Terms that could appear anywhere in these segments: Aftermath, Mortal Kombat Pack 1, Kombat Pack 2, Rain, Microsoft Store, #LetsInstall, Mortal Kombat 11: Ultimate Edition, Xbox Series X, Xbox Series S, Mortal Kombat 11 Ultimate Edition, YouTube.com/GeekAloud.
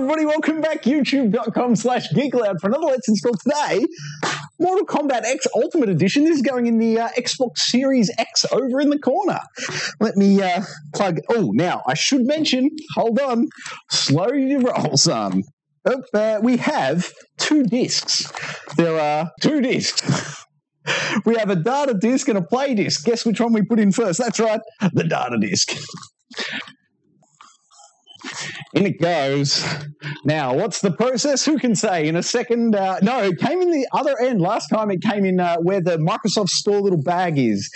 everybody, welcome back, YouTube.com/GeekAloud for another Let's Install. Today, Mortal Kombat X Ultimate Edition. This is going in the Xbox Series X over in the corner. Let me plug... Oh, now, I should mention, hold on, slow your roll, son. Oh, we have two discs. There are two discs. We have a data disc and a play disc. Guess which one we put in first? That's right, the data disc. In it goes. Now, what's the process? Who can say? In a second, no, it came in the other end. Last time it came in where the Microsoft Store little bag is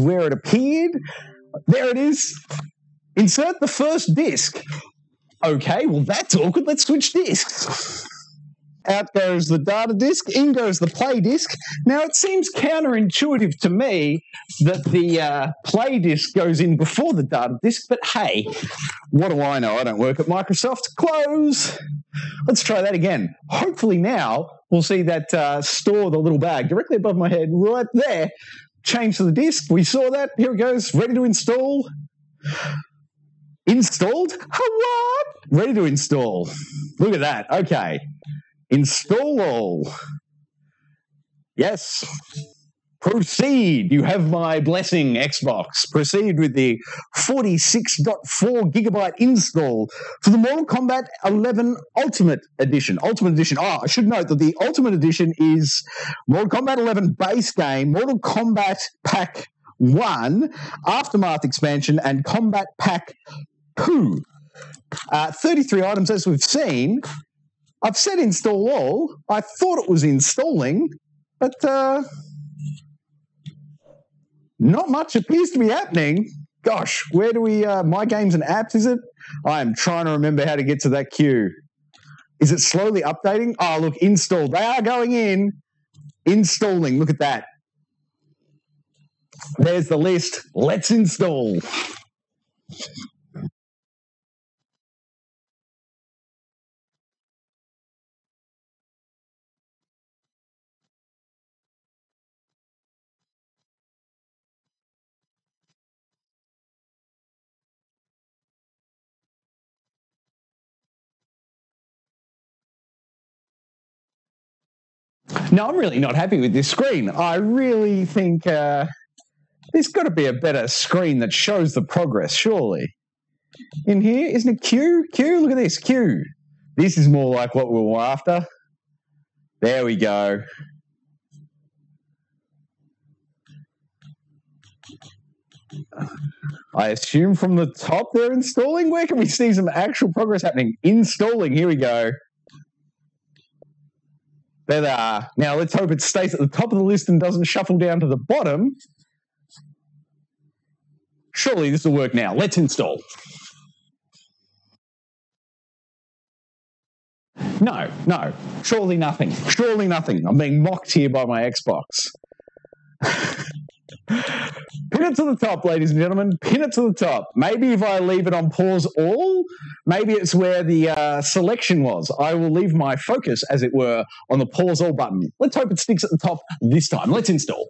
where it appeared. There it is. Insert the first disc. Okay, well, that's awkward. Let's switch discs. Out goes the data disc, in goes the play disc. Now, it seems counterintuitive to me that the play disc goes in before the data disc, but hey, what do I know? I don't work at Microsoft. Close. Let's try that again. Hopefully now we'll see that store, the little bag, directly above my head, right there. Change to the disc. We saw that. Here it goes. Ready to install. Installed? What? Ready to install. Look at that. Okay. Install all. Yes. Proceed. You have my blessing, Xbox. Proceed with the 46.4 gigabyte install for the Mortal Kombat 11 Ultimate Edition. Ultimate Edition. Oh, I should note that the Ultimate Edition is Mortal Kombat 11 base game, Mortal Kombat Pack 1, Aftermath expansion, and Kombat Pack 2. 33 items, as we've seen. I've said install all. I thought it was installing, but not much appears to be happening. Gosh, where do we... my games and apps, is it? I am trying to remember how to get to that queue. Is it slowly updating? Oh, look, install. They are going in. Installing. Look at that. There's the list. Let's install. Now, I'm really not happy with this screen. I really think there's got to be a better screen that shows the progress, surely. In here, isn't it Q? Q, look at this, Q. This is more like what we were after. There we go. I assume from the top they're installing. Where can we see some actual progress happening? Installing, here we go. There they are. Now, let's hope it stays at the top of the list and doesn't shuffle down to the bottom. Surely this will work now. Let's install. No, no. Surely nothing. Surely nothing. I'm being mocked here by my Xbox. Pin it to the top, ladies and gentlemen. Pin it to the top. Maybe if I leave it on pause all, maybe it's where the selection was. I will leave my focus, as it were, on the pause all button. Let's hope it sticks at the top this time. Let's install.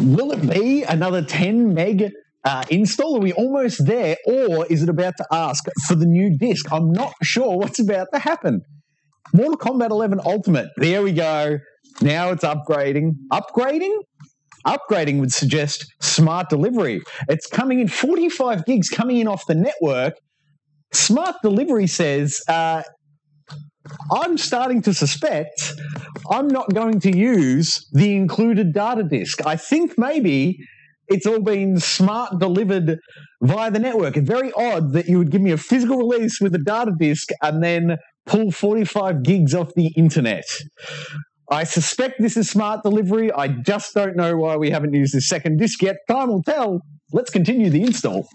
Will it be another 10 meg install? Are we almost there? Or is it about to ask for the new disc? I'm not sure what's about to happen. Mortal Kombat 11 Ultimate. There we go. Now it's upgrading. Upgrading? Upgrading would suggest smart delivery. It's coming in 45 gigs coming in off the network. Smart delivery says, I'm starting to suspect I'm not going to use the included data disk. I think maybe it's all been smart delivered via the network. It's very odd that you would give me a physical release with a data disk and then pull 45 gigs off the internet. I suspect this is smart delivery. I just don't know why we haven't used this second disc yet. Time will tell. Let's continue the install.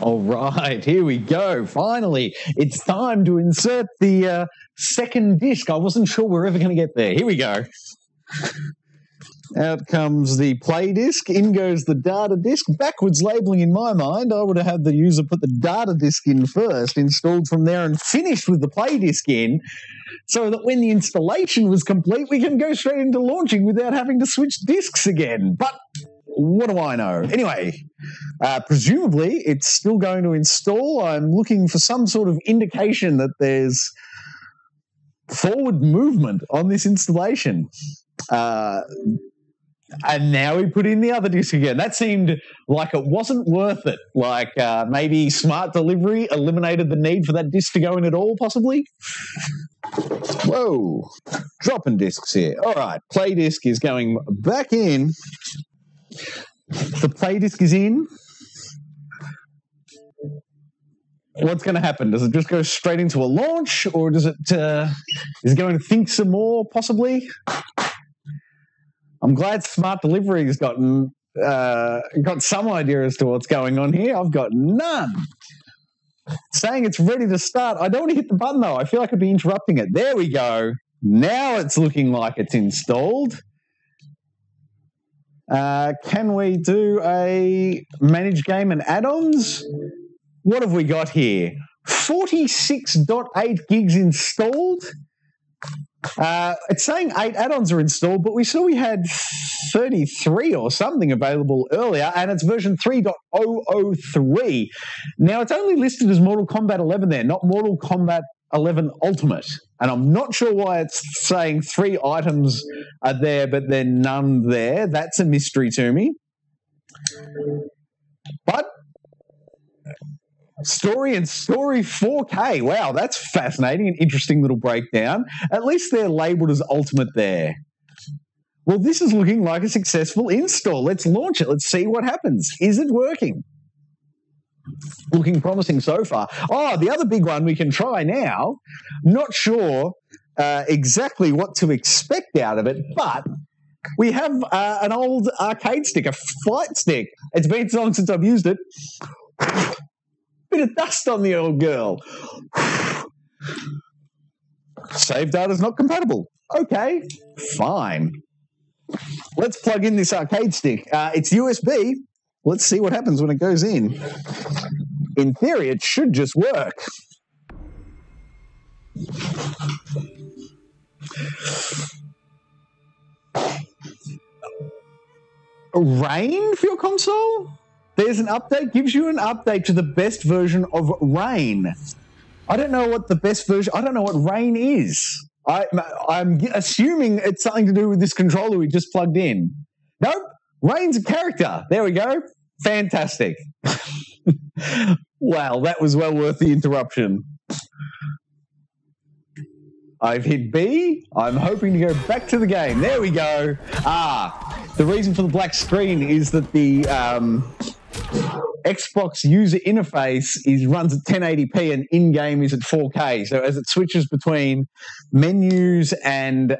All right, here we go. Finally, it's time to insert the second disc. I wasn't sure we're ever going to get there. Here we go. Out comes the play disc, in goes the data disc. Backwards labelling in my mind, I would have had the user put the data disc in first, installed from there and finished with the play disc in, so that when the installation was complete, we can go straight into launching without having to switch discs again. But what do I know? Anyway, presumably it's still going to install. I'm looking for some sort of indication that there's forward movement on this installation. And now we put in the other disc again. That seemed like it wasn't worth it. Like maybe smart delivery eliminated the need for that disc to go in at all, possibly. Whoa. Dropping discs here. All right. Play disc is going back in. The play disc is in. What's going to happen? Does it just go straight into a launch, or does it is it going to think some more, possibly? I'm glad smart delivery has gotten got some idea as to what's going on here. I've got none. Saying it's ready to start. I don't want to hit the button, though. I feel like I'd be interrupting it. There we go. Now it's looking like it's installed. Can we do a manage game and add-ons? What have we got here? 46.8 gigs installed. It's saying 8 add-ons are installed, but we saw we had 33 or something available earlier, and it's version 3.003. Now, it's only listed as Mortal Kombat 11 there, not Mortal Kombat 11 Ultimate. And I'm not sure why it's saying 3 items are there, but they're none there. That's a mystery to me. But story and story 4K. Wow, that's fascinating. An interesting little breakdown. At least they're labeled as Ultimate there. Well, this is looking like a successful install. Let's launch it. Let's see what happens. Is it working? Looking promising so far. Oh, the other big one we can try now. Not sure exactly what to expect out of it, but we have an old arcade stick, a flight stick. It's been so long since I've used it. Bit of dust on the old girl. Save data's not compatible. Okay, fine. Let's plug in this arcade stick. It's USB. Let's see what happens when it goes in. In theory, it should just work. Rain for your console? There's an update. Gives you an update to the best version of Rain. I don't know what the best version... I don't know what Rain is. I'm assuming it's something to do with this controller we just plugged in. Nope. Rain's a character. There we go. Fantastic. Wow, that was well worth the interruption. I've hit B. I'm hoping to go back to the game. There we go. Ah, the reason for the black screen is that the Xbox user interface runs at 1080p and in-game is at 4K. So as it switches between menus and...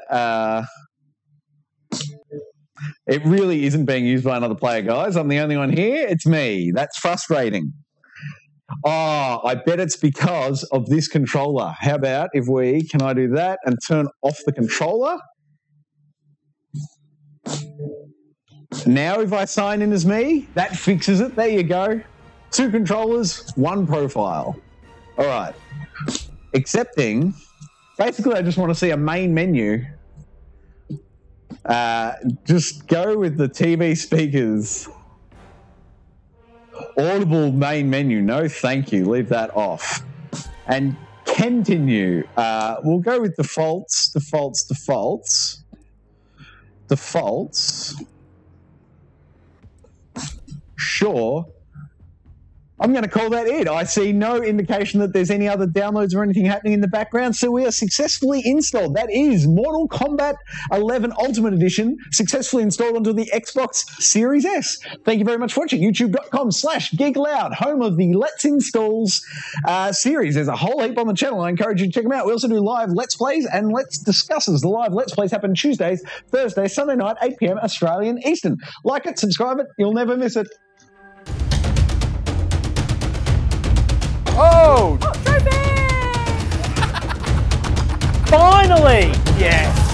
it really isn't being used by another player, guys. I'm the only one here. It's me. That's frustrating. Oh, I bet it's because of this controller. How about if we... Can I do that and turn off the controller? Now if I sign in as me, that fixes it. There you go. 2 controllers, 1 profile. All right. Accepting. Basically, I just want to see a main menu. Just go with the TV speakers. Audible main menu. No, thank you. Leave that off. And continue. We'll go with defaults, defaults, defaults. Defaults. Sure. I'm going to call that it. I see no indication that there's any other downloads or anything happening in the background, so we are successfully installed. That is Mortal Kombat 11 Ultimate Edition, successfully installed onto the Xbox Series S. Thank you very much for watching. YouTube.com/GeekAloud, home of the Let's Installs series. There's a whole heap on the channel. I encourage you to check them out. We also do live Let's Plays and Let's Discusses. The live Let's Plays happen Tuesdays, Thursdays, Sunday night, 8 p.m. Australian Eastern. Like it, subscribe it, you'll never miss it. Oh! Oh, trophy! Finally! Yes!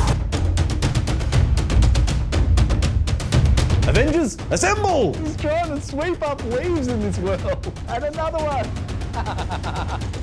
Avengers, assemble! He's trying to sweep up leaves in this world. And another one!